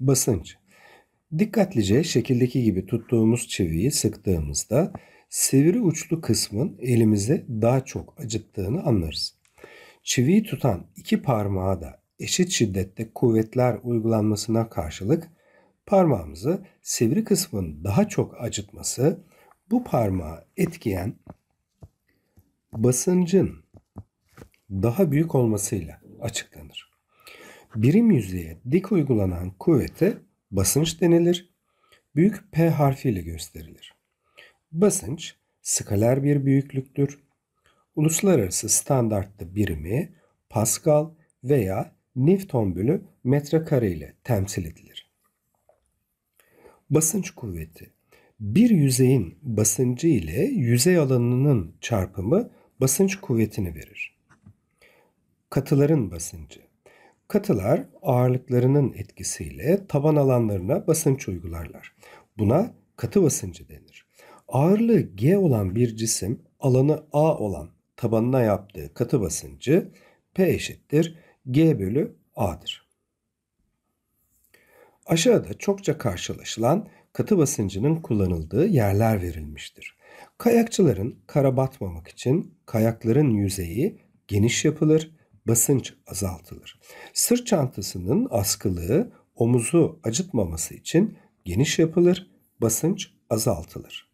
Basınç. Dikkatlice şekildeki gibi tuttuğumuz çiviyi sıktığımızda sivri uçlu kısmın elimizi daha çok acıttığını anlarız. Çiviyi tutan iki parmağa da eşit şiddette kuvvetler uygulanmasına karşılık parmağımızı sivri kısmın daha çok acıtması bu parmağı etkileyen basıncın daha büyük olmasıyla açıklanır. Birim yüzeye dik uygulanan kuvvete basınç denilir. Büyük P harfiyle gösterilir. Basınç skaler bir büyüklüktür. Uluslararası standartta birimi Pascal veya Newton bölü metrekare ile temsil edilir. Basınç kuvveti. Bir yüzeyin basıncı ile yüzey alanının çarpımı basınç kuvvetini verir. Katıların basıncı. Katılar ağırlıklarının etkisiyle taban alanlarına basınç uygularlar. Buna katı basıncı denir. Ağırlığı G olan bir cisim alanı A olan tabanına yaptığı katı basıncı P eşittir G bölü A'dır. Aşağıda çokça karşılaşılan katı basıncının kullanıldığı yerler verilmiştir. Kayakçıların kara batmamak için kayakların yüzeyi geniş yapılır, basınç azaltılır. Sırt çantasının askılığı omuzu acıtmaması için geniş yapılır, basınç azaltılır.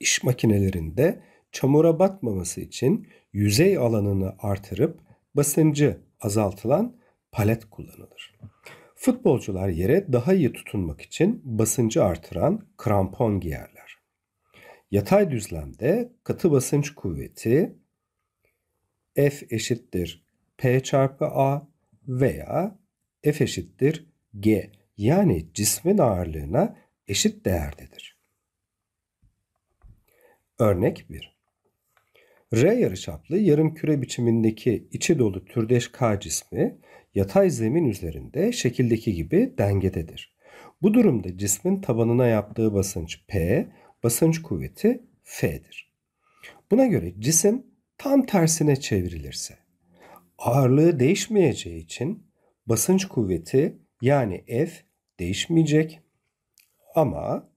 İş makinelerinde çamura batmaması için yüzey alanını artırıp basıncı azaltılan palet kullanılır. Futbolcular yere daha iyi tutunmak için basıncı artıran krampon giyerler. Yatay düzlemde katı basınç kuvveti F eşittir P çarpı A veya F eşittir G, yani cismin ağırlığına eşit değerdedir. Örnek 1. R yarıçaplı yarımküre biçimindeki içi dolu türdeş K cismi yatay zemin üzerinde şekildeki gibi dengededir. Bu durumda cismin tabanına yaptığı basınç P, basınç kuvveti F'dir. Buna göre cisim tam tersine çevrilirse ağırlığı değişmeyeceği için basınç kuvveti yani F değişmeyecek, ama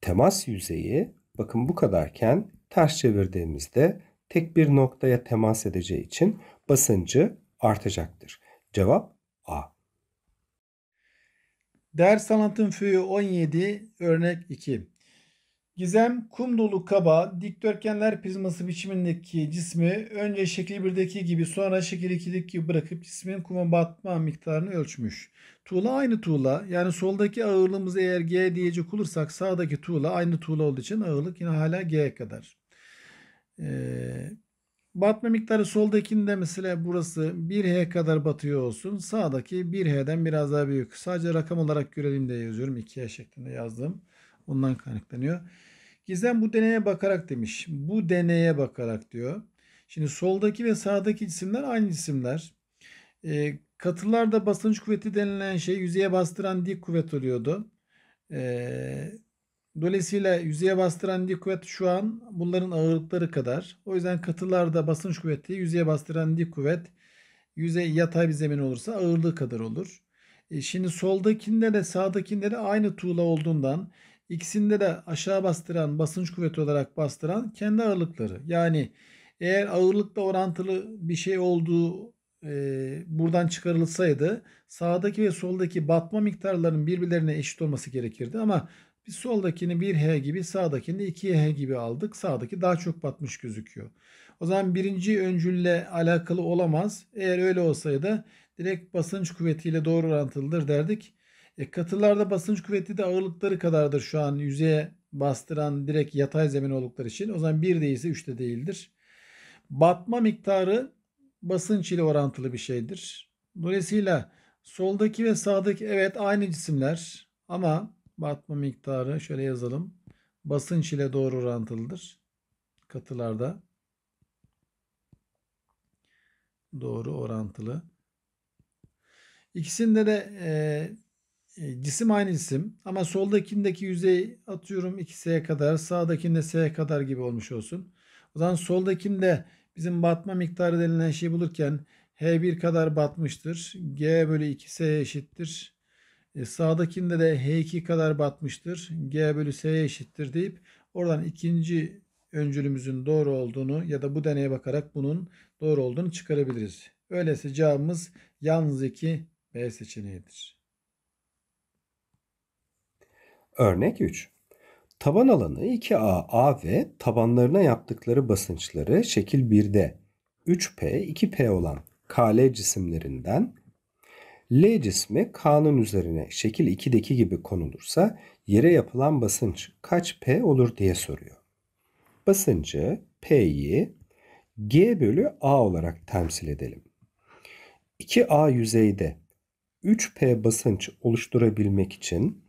temas yüzeyi bakın bu kadarken ters çevirdiğimizde tek bir noktaya temas edeceği için basıncı artacaktır. Cevap A. Ders Anlatım Füyü 17 örnek 2. Gizem kum dolu kaba dikdörtgenler prizması biçimindeki cismi önce şekil 1'deki gibi sonra şekil 2'deki gibi bırakıp cismin kuma batma miktarını ölçmüş. Tuğla aynı tuğla, yani soldaki ağırlığımızı eğer G diyecek olursak sağdaki tuğla aynı tuğla olduğu için ağırlık yine hala G'ye kadar. Batma miktarı soldakinde mesela burası 1H kadar batıyor olsun. Sağdaki 1H'den biraz daha büyük. Sadece rakam olarak görelim diye yazıyorum. 2H şeklinde yazdım. Ondan kaynaklanıyor. Gizem bu deneye bakarak demiş. Bu deneye bakarak diyor. Şimdi soldaki ve sağdaki cisimler aynı cisimler. Katılarda basınç kuvveti denilen şey yüzeye bastıran dik kuvvet oluyordu. Dolayısıyla yüzeye bastıran dik kuvvet şu an bunların ağırlıkları kadar. O yüzden katılarda basınç kuvveti yüzeye bastıran dik kuvvet, yüzey yatay bir zemin olursa ağırlığı kadar olur. Şimdi soldakinde de sağdakinde de aynı tuğla olduğundan ikisinde de aşağı bastıran basınç kuvveti olarak bastıran kendi ağırlıkları. Yani eğer ağırlıkla orantılı bir şey olduğu buradan çıkarılsaydı sağdaki ve soldaki batma miktarlarının birbirlerine eşit olması gerekirdi, ama biz soldakini 1H gibi sağdakini de 2H gibi aldık. Sağdaki daha çok batmış gözüküyor. O zaman birinci öncülle alakalı olamaz. Eğer öyle olsaydı direkt basınç kuvvetiyle doğru orantılıdır derdik. Katılarda basınç kuvveti de ağırlıkları kadardır şu an yüzeye bastıran direkt yatay zemin oldukları için. O zaman 1 değilse 3 de değildir. Batma miktarı basınç ile orantılı bir şeydir. Dolayısıyla soldaki ve sağdaki evet aynı cisimler ama batma miktarı şöyle yazalım. Basınç ile doğru orantılıdır. Katılarda doğru orantılı. İkisinde de cisim aynı cisim ama soldakindeki yüzey atıyorum 2S'ye kadar, sağdakinde S'ye kadar gibi olmuş olsun. O zaman soldakinde bizim batma miktarı denilen şeyi bulurken H1 kadar batmıştır. G bölü 2S eşittir. Sağdakinde de H2 kadar batmıştır. G bölü S'ye eşittir deyip oradan ikinci öncülümüzün doğru olduğunu ya da bu deneye bakarak bunun doğru olduğunu çıkarabiliriz. Öyleyse cevabımız yalnız 2 B seçeneğidir. Örnek 3. Taban alanı 2A, A ve tabanlarına yaptıkları basınçları şekil 1'de 3P, 2P olan KL cisimlerinden L cismi K'nın üzerine şekil 2'deki gibi konulursa yere yapılan basınç kaç P olur diye soruyor. Basıncı P'yi G bölü A olarak temsil edelim. 2A yüzeyde 3P basınç oluşturabilmek için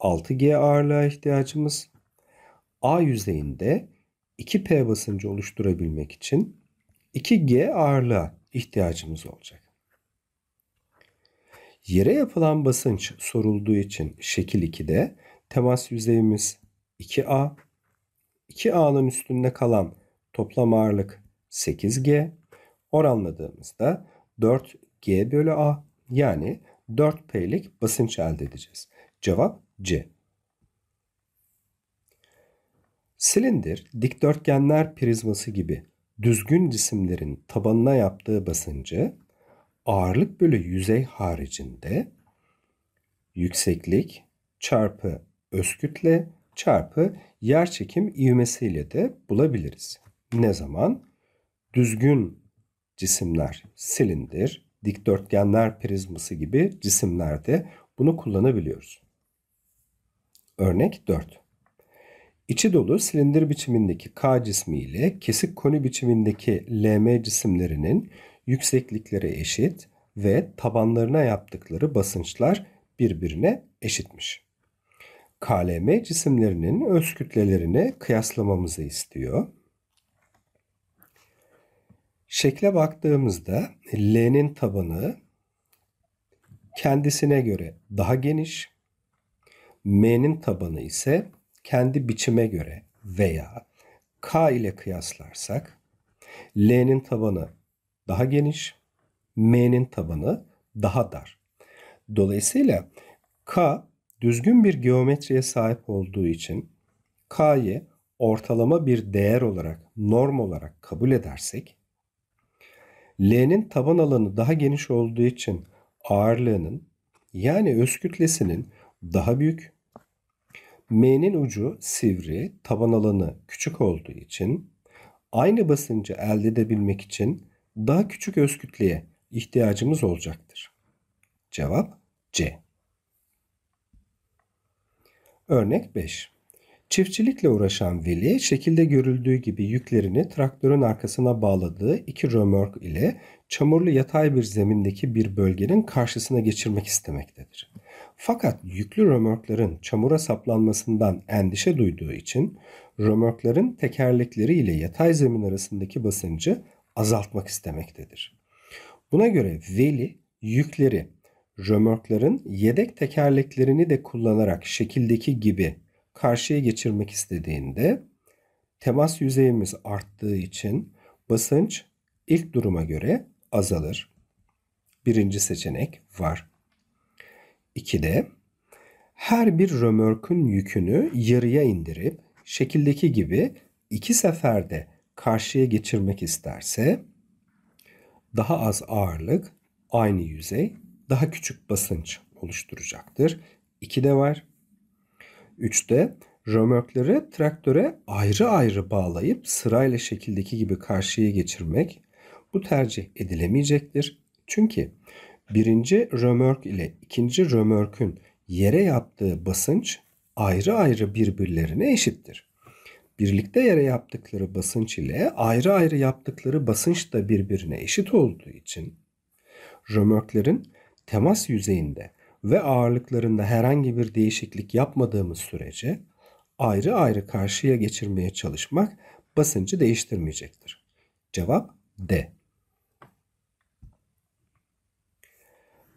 6G ağırlığa ihtiyacımız, A yüzeyinde 2P basıncı oluşturabilmek için 2G ağırlığa ihtiyacımız olacak. Yere yapılan basınç sorulduğu için şekil 2'de temas yüzeyimiz 2A, 2A'nın üstünde kalan toplam ağırlık 8G, oranladığımızda 4G bölü A yani 4P'lik basınç elde edeceğiz. Cevap C. Silindir, dikdörtgenler prizması gibi düzgün cisimlerin tabanına yaptığı basıncı ağırlık bölü yüzey haricinde yükseklik çarpı öz kütle çarpı yerçekim ivmesiyle de bulabiliriz. Ne zaman? Düzgün cisimler, silindir, dikdörtgenler prizması gibi cisimlerde bunu kullanabiliyoruz. Örnek 4. İçi dolu silindir biçimindeki K cismi ile kesik koni biçimindeki LM cisimlerinin yükseklikleri eşit ve tabanlarına yaptıkları basınçlar birbirine eşitmiş. KLM cisimlerinin öz kütlelerini kıyaslamamızı istiyor. Şekle baktığımızda L'nin tabanı kendisine göre daha geniş, M'nin tabanı ise kendi biçime göre veya K ile kıyaslarsak L'nin tabanı daha geniş, M'nin tabanı daha dar. Dolayısıyla K düzgün bir geometriye sahip olduğu için K'yı ortalama bir değer olarak, norm olarak kabul edersek L'nin taban alanı daha geniş olduğu için ağırlığının yani öz kütlesinin daha büyük, M'nin ucu sivri, taban alanı küçük olduğu için aynı basıncı elde edebilmek için daha küçük öz kütleye ihtiyacımız olacaktır. Cevap C. Örnek 5. Çiftçilikle uğraşan Veli şekilde görüldüğü gibi yüklerini traktörün arkasına bağladığı 2 römork ile çamurlu yatay bir zemindeki bir bölgenin karşısına geçirmek istemektedir. Fakat yüklü römorkların çamura saplanmasından endişe duyduğu için römorkların tekerlekleri ile yatay zemin arasındaki basıncı azaltmak istemektedir. Buna göre Veli yükleri römorkların yedek tekerleklerini de kullanarak şekildeki gibi karşıya geçirmek istediğinde temas yüzeyimiz arttığı için basınç ilk duruma göre azalır. Birinci seçenek var. 2'de her bir römorkun yükünü yarıya indirip şekildeki gibi 2 seferde karşıya geçirmek isterse daha az ağırlık, aynı yüzey, daha küçük basınç oluşturacaktır. 2'de var. 3'te römorkları traktöre ayrı ayrı bağlayıp sırayla şekildeki gibi karşıya geçirmek bu tercih edilemeyecektir. Çünkü birinci römork ile ikinci römorkun yere yaptığı basınç ayrı ayrı birbirlerine eşittir. Birlikte yere yaptıkları basınç ile ayrı ayrı yaptıkları basınç da birbirine eşit olduğu için römorkların temas yüzeyinde ve ağırlıklarında herhangi bir değişiklik yapmadığımız sürece ayrı ayrı karşıya geçirmeye çalışmak basıncı değiştirmeyecektir. Cevap D.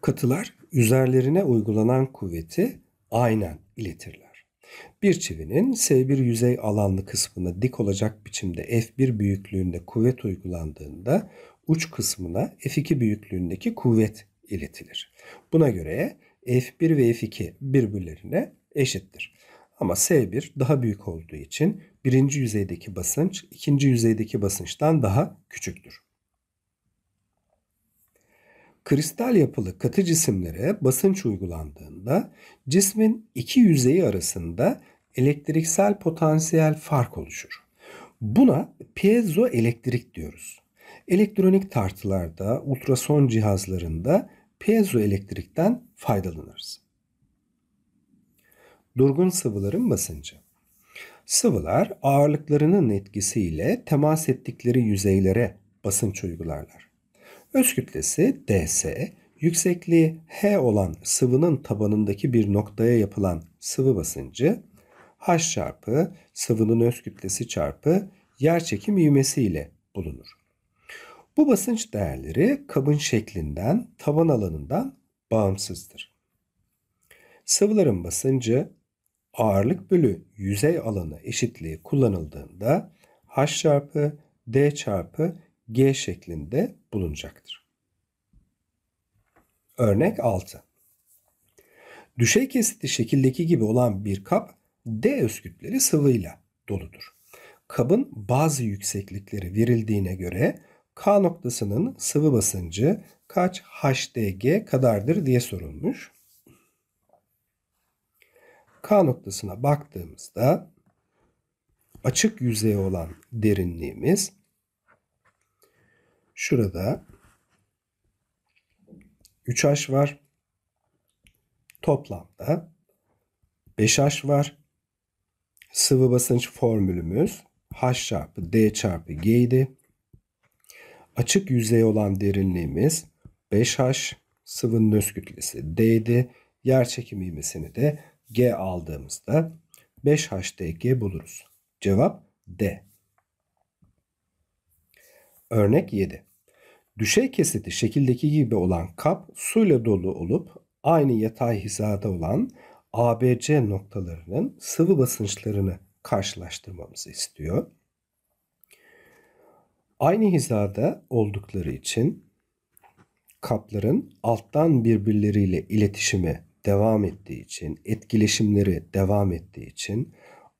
Katılar üzerlerine uygulanan kuvveti aynen iletirler. Bir çivinin S1 yüzey alanlı kısmına dik olacak biçimde F1 büyüklüğünde kuvvet uygulandığında uç kısmına F2 büyüklüğündeki kuvvet iletilir. Buna göre F1 ve F2 birbirlerine eşittir. Ama S1 daha büyük olduğu için birinci yüzeydeki basınç ikinci yüzeydeki basınçtan daha küçüktür. Kristal yapılı katı cisimlere basınç uygulandığında cismin iki yüzeyi arasında elektriksel potansiyel fark oluşur. Buna piezoelektrik diyoruz. Elektronik tartılarda, ultrason cihazlarında piezoelektrikten faydalanırız. Durgun sıvıların basıncı. Sıvılar ağırlıklarının etkisiyle temas ettikleri yüzeylere basınç uygularlar. Öz kütlesi ds, yüksekliği h olan sıvının tabanındaki bir noktaya yapılan sıvı basıncı h çarpı sıvının öz kütlesi çarpı yerçekim ivmesi ile bulunur. Bu basınç değerleri kabın şeklinden, taban alanından bağımsızdır. Sıvıların basıncı ağırlık bölü yüzey alanı eşitliği kullanıldığında h çarpı d çarpı g şeklinde bulunacaktır. Örnek 6. Düşey kesiti şekildeki gibi olan bir kap d öz kütleli sıvıyla doludur. Kabın bazı yükseklikleri verildiğine göre K noktasının sıvı basıncı kaç HDG kadardır diye sorulmuş. K noktasına baktığımızda açık yüzeye olan derinliğimiz şurada 3H var. Toplamda 5H var. Sıvı basınç formülümüz H çarpı D çarpı G idi. Açık yüzey olan derinliğimiz 5H, sıvının öz kütlesi D'di. Yerçekim ivmesini de G aldığımızda 5HDG buluruz. Cevap D. Örnek 7. Düşey kesiti şekildeki gibi olan kap suyla dolu olup aynı yatay hizada olan ABC noktalarının sıvı basınçlarını karşılaştırmamızı istiyor. Aynı hizada oldukları için kapların alttan birbirleriyle iletişimi devam ettiği için, etkileşimleri devam ettiği için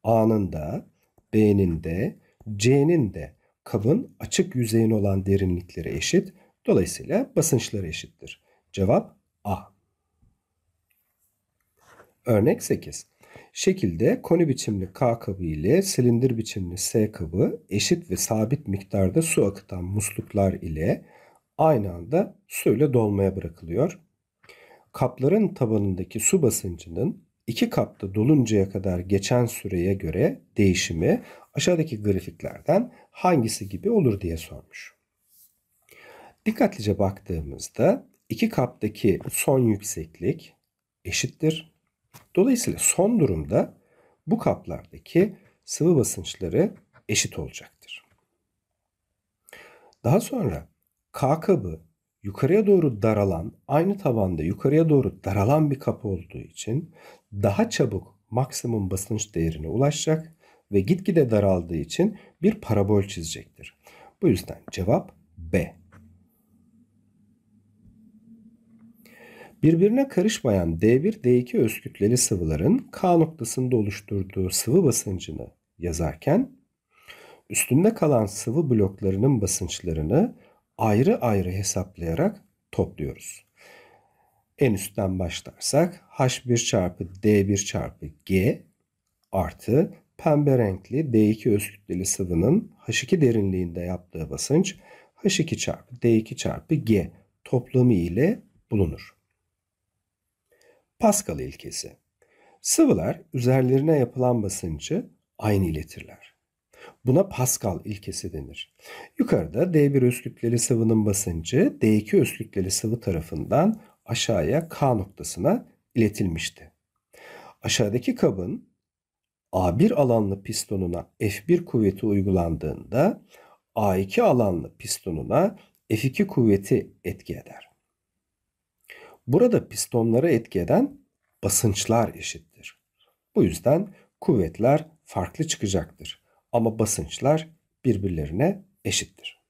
A'nın da, B'nin de, C'nin de kabın açık yüzeyine olan derinlikleri eşit. Dolayısıyla basınçları eşittir. Cevap A. Örnek 8. Şekilde koni biçimli K kabı ile silindir biçimli S kabı eşit ve sabit miktarda su akıtan musluklar ile aynı anda suyla dolmaya bırakılıyor. Kapların tabanındaki su basıncının iki kapta doluncaya kadar geçen süreye göre değişimi aşağıdaki grafiklerden hangisi gibi olur diye sormuş. Dikkatlice baktığımızda iki kaptaki son yükseklik eşittir. Dolayısıyla son durumda bu kaplardaki sıvı basınçları eşit olacaktır. Daha sonra K kabı yukarıya doğru daralan, aynı tabanda yukarıya doğru daralan bir kap olduğu için daha çabuk maksimum basınç değerine ulaşacak ve gitgide daraldığı için bir parabol çizecektir. Bu yüzden cevap B. Birbirine karışmayan D1, D2 öz kütleli sıvıların K noktasında oluşturduğu sıvı basıncını yazarken üstünde kalan sıvı bloklarının basınçlarını ayrı ayrı hesaplayarak topluyoruz. En üstten başlarsak H1 çarpı D1 çarpı G artı pembe renkli D2 öz kütleli sıvının H2 derinliğinde yaptığı basınç H2 çarpı D2 çarpı G toplamı ile bulunur. Pascal ilkesi. Sıvılar üzerlerine yapılan basıncı aynı iletirler. Buna Pascal ilkesi denir. Yukarıda D1 öz kütleli sıvının basıncı D2 öz kütleli sıvı tarafından aşağıya K noktasına iletilmişti. Aşağıdaki kabın A1 alanlı pistonuna F1 kuvveti uygulandığında A2 alanlı pistonuna F2 kuvveti etki eder. Burada pistonlara etki eden basınçlar eşittir. Bu yüzden kuvvetler farklı çıkacaktır. Ama basınçlar birbirlerine eşittir.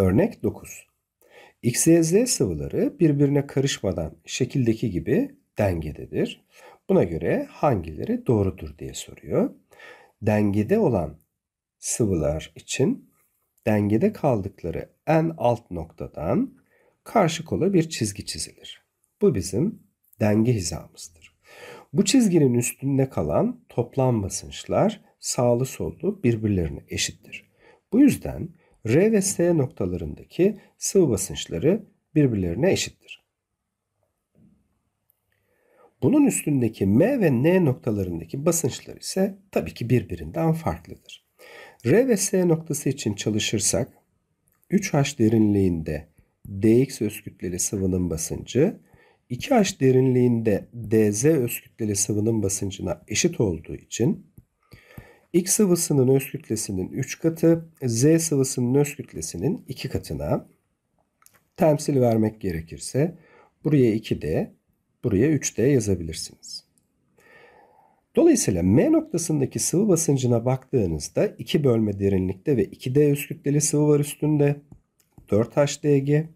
Örnek 9. X, Y, Z sıvıları birbirine karışmadan şekildeki gibi dengededir. Buna göre hangileri doğrudur diye soruyor. Dengede olan sıvılar için dengede kaldıkları en alt noktadan karşı kola bir çizgi çizilir. Bu bizim denge hizamızdır. Bu çizginin üstünde kalan toplam basınçlar sağlı sollu birbirlerine eşittir. Bu yüzden R ve S noktalarındaki sıvı basınçları birbirlerine eşittir. Bunun üstündeki M ve N noktalarındaki basınçlar ise tabii ki birbirinden farklıdır. R ve S noktası için çalışırsak 3H derinliğinde DX öz kütleli sıvının basıncı 2H derinliğinde DZ öz kütleli sıvının basıncına eşit olduğu için X sıvısının öz kütlesinin 3 katı, Z sıvısının öz kütlesinin 2 katına, temsil vermek gerekirse buraya 2D, buraya 3D yazabilirsiniz. Dolayısıyla M noktasındaki sıvı basıncına baktığınızda 2 bölme derinlikte ve 2D öz kütleli sıvı var üstünde, 4HDG.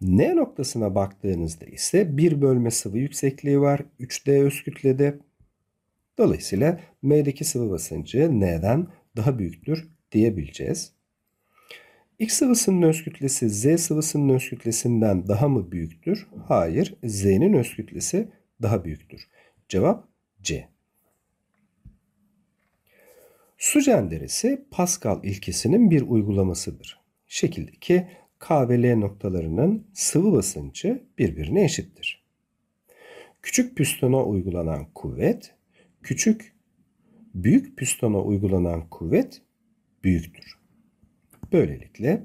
N noktasına baktığınızda ise 1 bölme sıvı yüksekliği var, 3D öz kütlede. Dolayısıyla M'deki sıvı basıncı N'den daha büyüktür diyebileceğiz. X sıvısının öz kütlesi Z sıvısının öz kütlesinden daha mı büyüktür? Hayır, Z'nin öz kütlesi daha büyüktür. Cevap C. Su cenderesi Pascal ilkesinin bir uygulamasıdır. Şekildeki K ve L noktalarının sıvı basıncı birbirine eşittir. Küçük pistona uygulanan kuvvet büyük pistona uygulanan kuvvet büyüktür. Böylelikle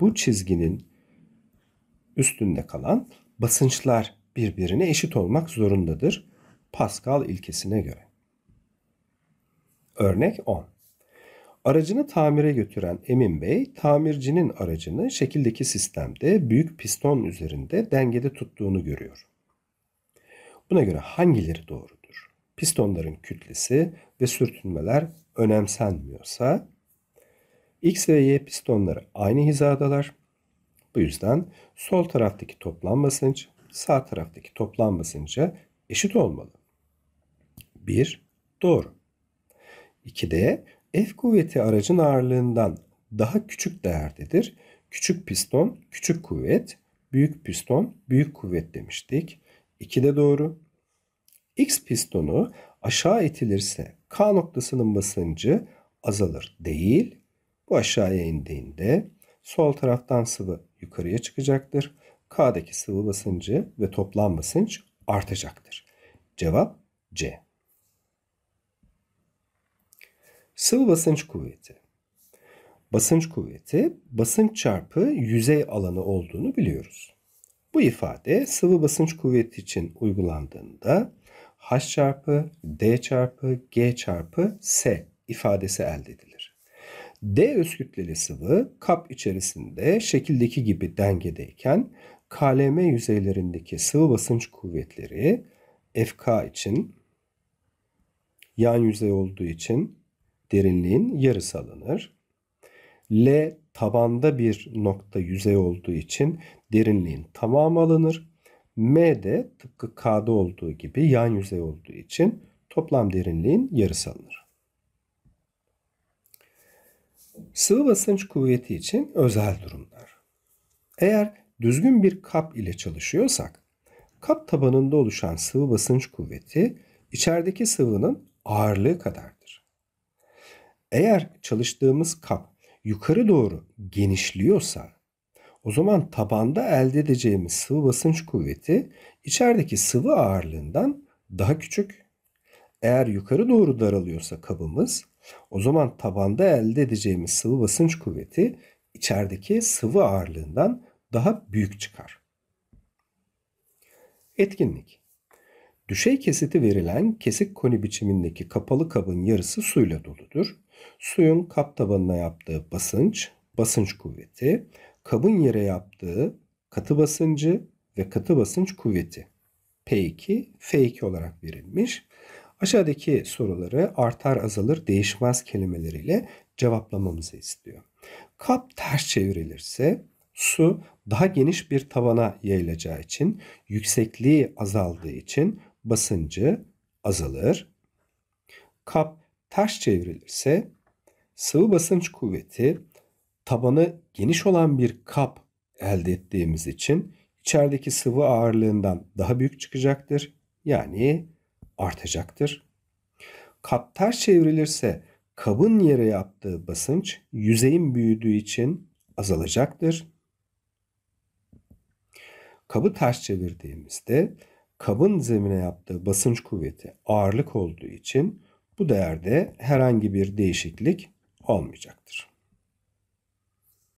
bu çizginin üstünde kalan basınçlar birbirine eşit olmak zorundadır Pascal ilkesine göre. Örnek 10. Aracını tamire götüren Emin Bey, tamircinin aracını şekildeki sistemde büyük piston üzerinde dengede tuttuğunu görüyor. Buna göre hangileri doğru? Pistonların kütlesi ve sürtünmeler önemsenmiyorsa X ve Y pistonları aynı hizadalar. Bu yüzden sol taraftaki toplam basınç sağ taraftaki toplam basınca eşit olmalı. 1. Doğru. 2'de F kuvveti aracın ağırlığından daha küçük değerdedir. Küçük piston küçük kuvvet, büyük piston büyük kuvvet demiştik. 2'de doğru. X pistonu aşağı itilirse K noktasının basıncı azalır değil. Bu aşağıya indiğinde sol taraftan sıvı yukarıya çıkacaktır. K'daki sıvı basıncı ve toplam basınç artacaktır. Cevap C. Sıvı basınç kuvveti. Basınç kuvveti basınç çarpı yüzey alanı olduğunu biliyoruz. Bu ifade sıvı basınç kuvveti için uygulandığında H çarpı D çarpı G çarpı S ifadesi elde edilir. D öz kütleli sıvı kap içerisinde şekildeki gibi dengedeyken KLM yüzeylerindeki sıvı basınç kuvvetleri FK için yan yüzey olduğu için derinliğin yarısı alınır. L tabanda bir nokta yüzey olduğu için derinliğin tamamı alınır. M de tıpkı K'da olduğu gibi yan yüzey olduğu için toplam derinliğin yarısı alınır. Sıvı basınç kuvveti için özel durumlar. Eğer düzgün bir kap ile çalışıyorsak, kap tabanında oluşan sıvı basınç kuvveti içerideki sıvının ağırlığı kadardır. Eğer çalıştığımız kap yukarı doğru genişliyorsa, o zaman tabanda elde edeceğimiz sıvı basınç kuvveti içerideki sıvı ağırlığından daha küçük. Eğer yukarı doğru daralıyorsa kabımız, o zaman tabanda elde edeceğimiz sıvı basınç kuvveti içerideki sıvı ağırlığından daha büyük çıkar. Etkinlik. Düşey kesiti verilen kesik koni biçimindeki kapalı kabın yarısı suyla doludur. Suyun kap tabanına yaptığı basınç kuvveti, kabın yere yaptığı katı basıncı ve katı basınç kuvveti P2, F2 olarak verilmiş. Aşağıdaki soruları artar azalır değişmez kelimeleriyle cevaplamamızı istiyor. Kap ters çevrilirse su daha geniş bir tavana yayılacağı için yüksekliği azaldığı için basıncı azalır. Kap ters çevrilirse sıvı basınç kuvveti tabanı geniş olan bir kap elde ettiğimiz için içerideki sıvı ağırlığından daha büyük çıkacaktır. Yani artacaktır. Kap ters çevrilirse kabın yere yaptığı basınç yüzeyin büyüdüğü için azalacaktır. Kabı ters çevirdiğimizde kabın zemine yaptığı basınç kuvveti ağırlık olduğu için bu değerde herhangi bir değişiklik olmayacaktır.